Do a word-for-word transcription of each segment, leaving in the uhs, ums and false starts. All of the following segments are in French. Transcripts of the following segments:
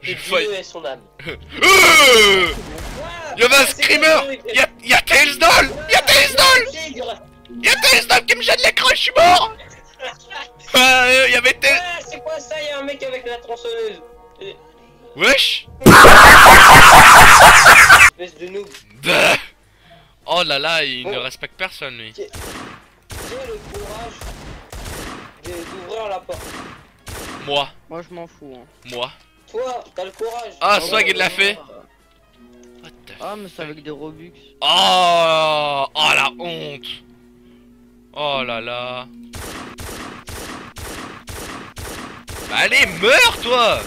J'ai failli. Dieu et son âme. Il y avait un screamer. Il y a Tails Doll. Il y a Tails Doll. Il y a Tails Doll qui me jette l'écran, je suis mort. Il y avait Tails. C'est quoi ça? Il y a un mec avec la tronçonneuse. Wesh. Espèce de noob. Oh là là, il ne respecte personne lui. J'ai le courage d'ouvrir la porte. Moi. Moi je m'en fous. Hein. Moi. Toi, t'as le courage. Ah, Swag il l'a fait. What the ah mais c'est avec des Robux. Oh, oh la honte. Oh là là. Bah, allez, meurs toi.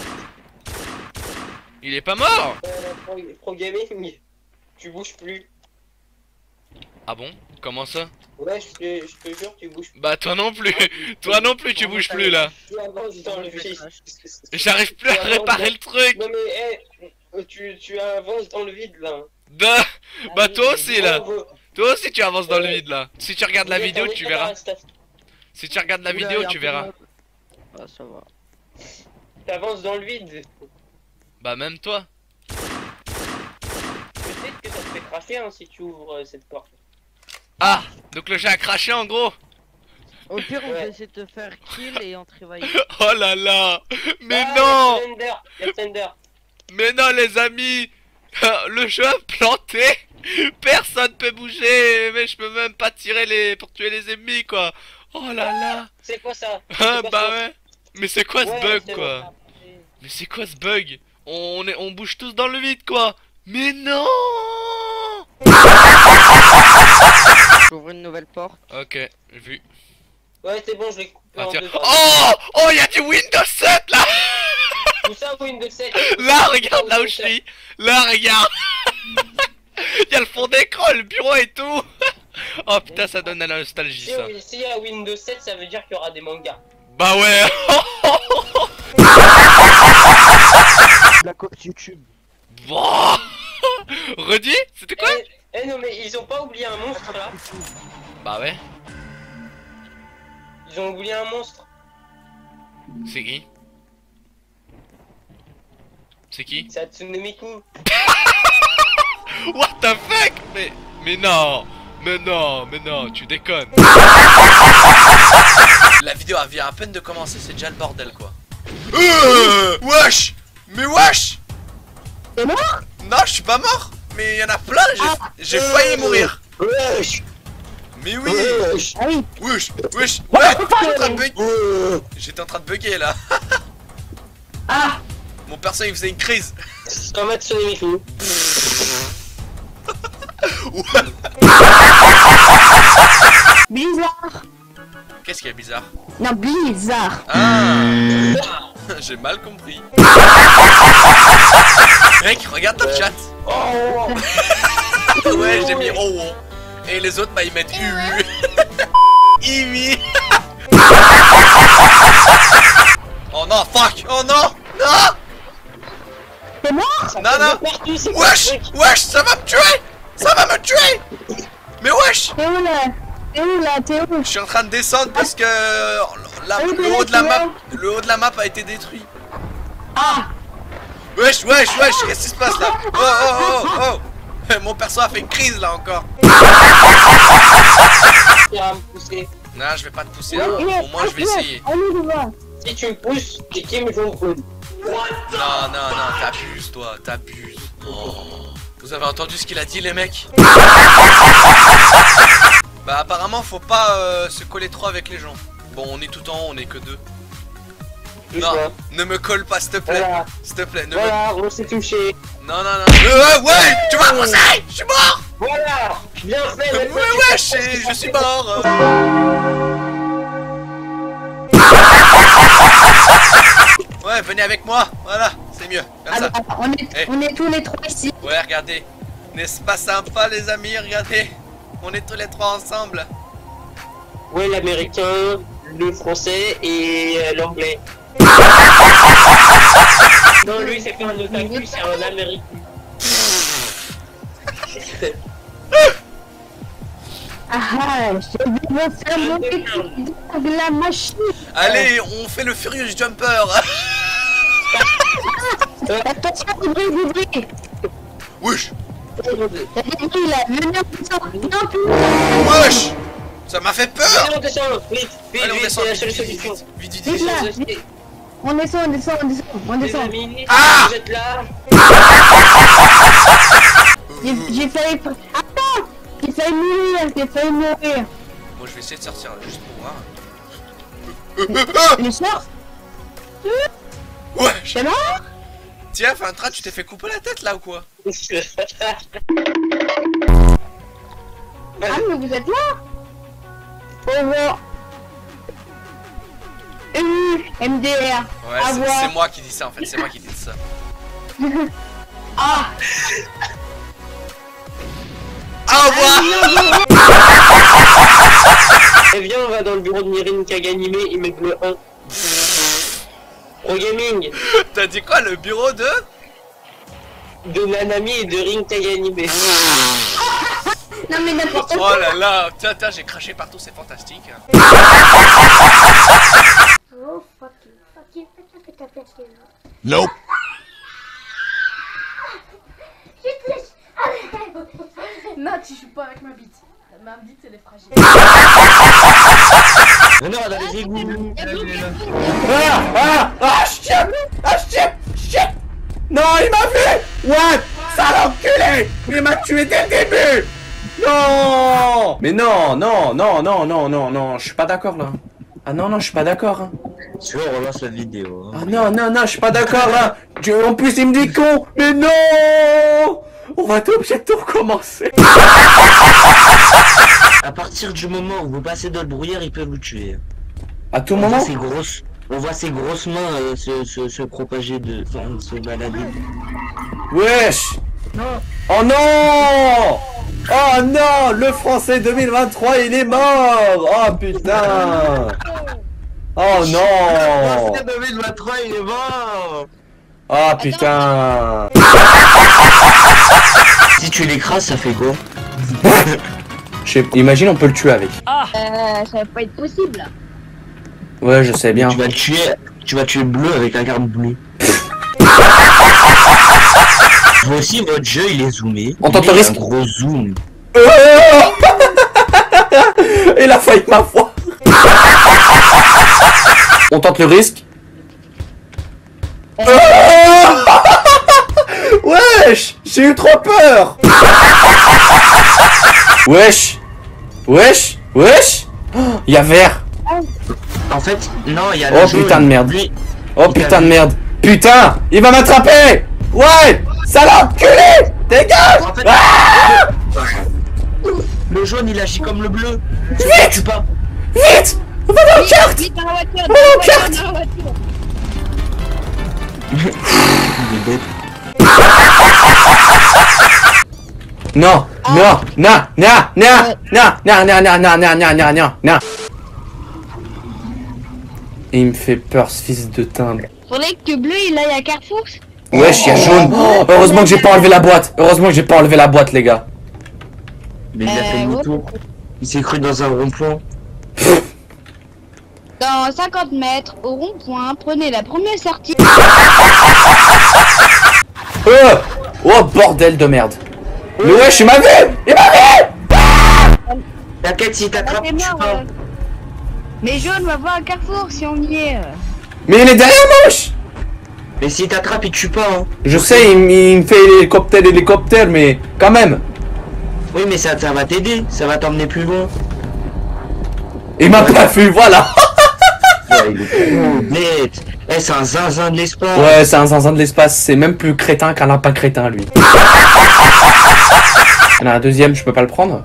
Il est pas mort. Euh, pro, pro gaming, tu bouges plus. Ah bon? Comment ça? Ouais, je te, je te jure, tu bouges plus. Bah, toi non plus. Toi non plus, tu bouges plus là. J'arrive plus à réparer le truc. Non, mais hey, tu, tu avances dans le vide là. Bah, bah toi aussi là. Toi aussi, tu avances dans le vide là. Si tu regardes la vidéo, tu verras. Si tu regardes la vidéo, tu verras. Ah, ça va. T'avances dans le vide. Bah, même toi. Peut-être que ça te fait cracher hein, si tu ouvres euh, cette porte. Ah, donc le jeu a craché en gros. Au pire on va essayer de te faire kill et entrer vaillant. Oh là là. Mais ah, non Tinder, le Tinder. Mais non les amis. Le jeu a planté. Personne peut bouger. Mais je peux même pas tirer les pour tuer les ennemis quoi. Oh là ah, là. C'est quoi ça? Ah quoi, bah ouais. Mais c'est quoi ce ouais, bug quoi bon. Mais c'est quoi ce bug? On, est... on bouge tous dans le vide quoi. Mais non. J'ouvre une nouvelle porte. Ok, vu. Ouais, c'est bon, je l'ai coupé en deux. Oh, oh, y'a du Windows sept là. Où ça, Windows sept? Là, regarde là où je suis. Là, regarde. Y'a le fond d'écran, le bureau et tout. Oh putain, ça donne à la nostalgie ça. Si y'a Windows sept, ça veut dire qu'il y aura des mangas. Bah ouais. La copie YouTube. Bon. Redis, c'était quoi? Eh non mais ils ont pas oublié un monstre là. Bah ouais. Ils ont oublié un monstre. C'est qui? C'est qui? C'est Hatsune Miku. What the fuck? Mais mais non. Mais non, mais non, tu déconnes. La vidéo vient à peine de commencer, c'est déjà le bordel quoi. Euh, wesh. Mais wesh. T'es mort? Non, je suis pas mort. Mais y'en a plein, j'ai ah, failli euh, mourir. Wesh. Mais oui. Wesh. Wesh. Wesh. Ouais, ouais, j'étais en train de bugger là. Ah. Mon perso il faisait une crise. Comme Hatsune Miku. Bizarre. Qu'est-ce qu'il y a bizarre? Non, bizarre. Ah. J'ai mal compris. Mec, regarde ton chat. Oh. Ouais, j'ai mis oh oh. Et les autres, bah ils mettent U U. Iwi. Oh non, fuck. Oh non. Non. C'est mort. Non, non. Partout, wesh. Wesh, ça va me tuer. Ça va me tuer. Mais wesh. T'es où là? T'es où là? T'es où? Je suis en train de descendre parce que la, le haut de la map, le haut de la map a été détruit. Ah. Wesh, wesh, wesh, qu'est-ce qui se passe là? Oh, oh, oh, oh. Mon perso a fait une crise là encore. Tu vas me pousser. Non, je vais pas te pousser, hein. Au moins je vais essayer. Si tu me pousses, c'est Kim Jong-un. Non, non, non, t'abuses toi, t'abuses. Oh. Vous avez entendu ce qu'il a dit les mecs? Bah apparemment faut pas euh, se coller trop avec les gens. Bon, on est tout en haut, on est que deux. Non, ne me colle pas, s'il te plaît. Voilà. S'il te plaît, ne voilà, me... Voilà, on s'est touché. Non, non, non. Euh, ouais, tu m'as poussé. Je suis mort. Voilà. Bien fait. Euh, ouais, ouais, je, je suis mort. Ouais, venez avec moi. Voilà, c'est mieux. Comme ça. Alors, on, est, hey. on est tous les trois ici. Ouais, regardez. N'est-ce pas sympa, les amis? Regardez. On est tous les trois ensemble. Ouais, l'américain, le français et l'anglais. Non, lui c'est pas un otaku, c'est un américain. Ah, je vais faire mon de la machine. Allez, on fait le furious jumper. Euh, attention, ouvrez, ouvrez. Wesh. Il a mené en plus. Wesh. Ça m'a fait peur. Allez, on descend, vite, vite, Allez, on descend, vite, vite, vite, vite, vite, vite, vite, vite. On descend, on descend, on descend, on descend. Ah, vous êtes là. J'ai failli... Attends, j'ai failli mourir, j'ai failli mourir. Bon, je vais essayer de sortir là, juste pour voir. Le sort. Ouais. C'est mort. Tiens, Fintra, tu t'es fait couper la tête là ou quoi? Ah mais vous êtes là. Au revoir. M D R. Ouais, c'est moi qui dis ça en fait, c'est moi qui dis ça. Ah. Au revoir. Eh bien, on va dans le bureau de Rin Kagamine, il met le un. Pro Gaming. T'as dit quoi, le bureau de De Nanami et de Rin Kagamine. Non mais n'importe quoi. Oh là là, tiens, tiens, j'ai craché partout, c'est fantastique. Oh fuck you, fuck you, fuck you, fuck you, fuck you. Nope. Je te lèche. Arrête. Non, tu joues pas avec ma bite. Ma bite, elle est fragile. Mais non, elle a les égouts. Ah, ah, ah, shit, ah, shit, shit. Non, il m'a vu. What? Sale enculé. Il m'a tué dès le début. Non. Mais non, non, non, non, non, non, non, je suis pas d'accord là. Ah non, non, je suis pas d'accord. Hein. Tu vois, on relance la vidéo. Hein. Ah non, non, non, je suis pas d'accord là. Dieu, en plus, il me dit con. Mais non. On va être obligé de tout recommencer. À partir du moment où vous passez dans le brouillard, ils peuvent vous tuer. À tout on moment voit grosses, on voit ces grosses mains euh, se, se, se propager, de, enfin, se balader. Wesh non. Oh non. Oh non. Le français deux mille vingt-trois, il est mort. Oh putain. Oh non. Le français deux mille vingt-trois, il est mort. Oh putain. Si tu l'écrases, ça fait quoi? Imagine, on peut le tuer avec. Ah. Euh, ça va pas être possible. Ouais, je sais bien. Tu vas le tuer, tu vas tuer bleu avec la garde bleue. Moi aussi, votre jeu, il est zoomé. On t'autorise. Gros zoom. Oh. Et la faille ma foi. On tente le risque. Euh... Oh. Wesh, j'ai eu trop peur. Wesh. Wesh. Wesh. Il oh, y a vert. En fait, non, il y a la... Oh jaune. Putain de merde. Lui, oh putain de merde. Putain, il va m'attraper. Ouais. Salope culé. Dégage. En fait, ah le... le jaune, il agit comme le bleu. Vite. Pas. Vite. On va dans le carte. Vite, dans la voiture, dans la voiture, dans la voiture. Non, non, non, non, non, non, non, non, non, non, non, non, non, non, non. Et il me fait peur, ce fils de timbre. Faudrait que bleu, il aille à Carrefour. Wesh, y'a jaune. Heureusement que j'ai pas enlevé la boîte. Heureusement que j'ai pas enlevé la boîte, les gars. Mais il a fait le moto. Il s'est cru dans un rond-point. Dans cinquante mètres, au rond-point, prenez la première sortie. Oh, oh bordel de merde. Oui. Mais wesh, il m'a vu. Il m'a vu. T'inquiète, si t'attrape, tu pas. Mais jaune va voir un carrefour si on y est. Mais il est derrière, moche. Mais si t'attrape, il tue pas. Hein. Je sais, il, il me fait hélicoptère, hélicoptère, mais quand même. Oui, mais ça, ça va t'aider, ça va t'emmener plus loin. Il m'a pas vu, voilà. Mais eh, c'est un zinzin de l'espace. Ouais, c'est un zinzin de l'espace. C'est même plus crétin qu'un lapin crétin, lui. Il y en a un deuxième, je peux pas le prendre.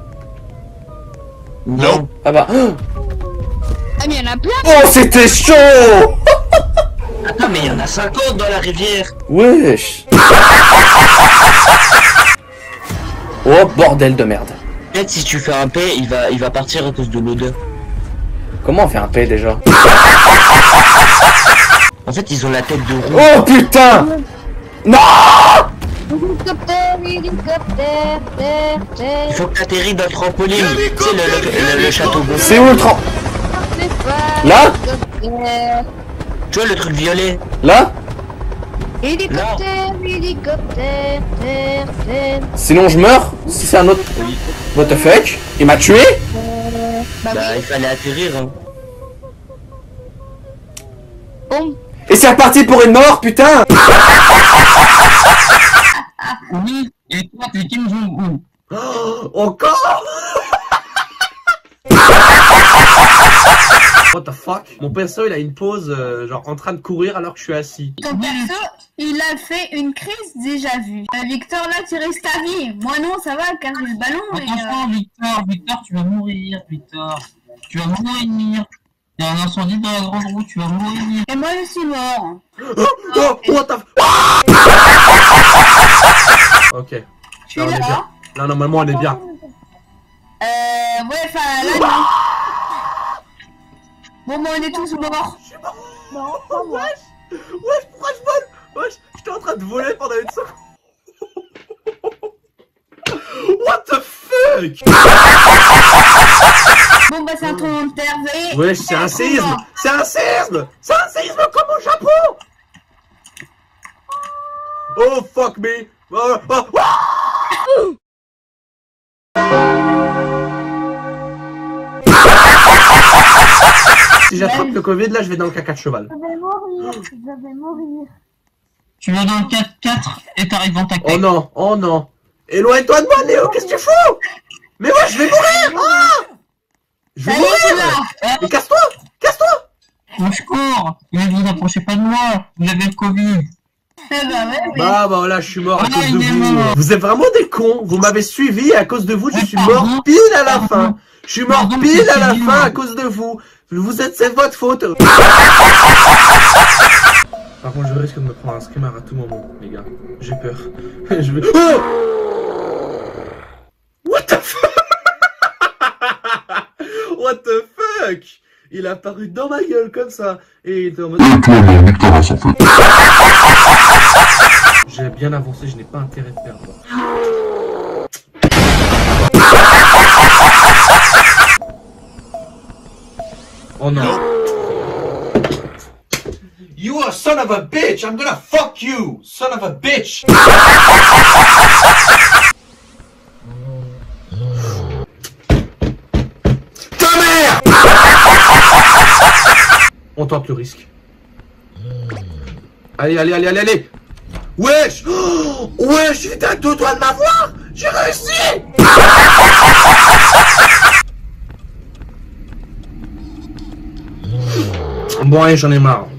Non. Ah bah. Ah mais il y en a plein. Oh, c'était chaud. Attends, mais il y en a cinquante dans la rivière. Wesh. Oh, bordel de merde. Peut-être si tu fais un P, il va, il va partir à cause de l'odeur. Comment on fait un P déjà? En fait, ils ont la tête de roue. Oh putain! Non! Il faut que t'atterris dans le trampoline. Tu sais, le, le, le château. C'est où le trampoline? Là? Tu vois le truc violet? Là? Hélicoptère, hélicoptère, terre, terre. Sinon je meurs. Si c'est un autre... Oui. What the fuck? Il m'a tué? euh, Bah, bah oui. Il fallait atterrir. Hein. Bon. Et c'est reparti pour une mort, putain. Oui, et toi tu es Kim Jong-un. Oh, encore. What the fuck? Mon perso il a une pause euh, genre en train de courir alors que je suis assis. Ton perso il a fait une crise déjà vue. Euh, Victor là tu restes à vie. Moi non ça va car j'ai le ballon. Attention et, euh... Victor, Victor tu vas mourir Victor. Tu vas mourir. Il y a un incendie dans la grande roue, tu vas mourir. Et moi je suis mort. Oh, oh, oh, what the fuck? Ok. Tu es là, là, là normalement on est bien. Euh ouais enfin là non. Bon, moi on est tous morts. Je suis mort. Non, oh, wesh. Wesh, pourquoi je vole? Wesh, j'étais en train de voler pendant une seconde. What the fuck? Bon, bah, c'est un trou de terre, et... Wesh, c'est un séisme. C'est un séisme. C'est un séisme comme au Japon. Oh, fuck me. Oh, oh, oh. Si j'attrape le Covid, là, je vais dans le caca de cheval. Je vais mourir, je vais mourir. Tu vas dans le quatre quatre et t'arrives dans ta cage. Oh non, oh non. Éloigne-toi de moi, Léo, qu'est-ce que tu fous? Mais moi, je vais mourir. Ah, je vais mourir. Mais casse-toi, casse-toi. Moi, je cours. Mais vous approchez pas de moi, vous avez le Covid. Bah, ouais, bah, bah, là, je suis mort à cause de vous. Vous êtes vraiment des cons. Vous m'avez suivi à cause de vous, je suis mort pile à la fin. Je suis mort pile à la fin à cause de vous. Vous êtes, c'est votre faute. Par contre, je risque de me prendre un screamer à tout moment, les gars. J'ai peur. Je veux... Oh what the fuck? What the fuck? Il a apparu dans ma gueule comme ça. Et il était en mode... J'ai bien avancé, je n'ai pas intérêt de perdre. Oh non. You are son of a bitch. I'm gonna fuck you, son of a bitch. Ta mère. On tente le risque. Allez, allez, allez, allez, allez. Wesh. Oh, wesh, j'étais à deux doigts de m'avoir. J'ai réussi. Bon, allez, j'en ai marre.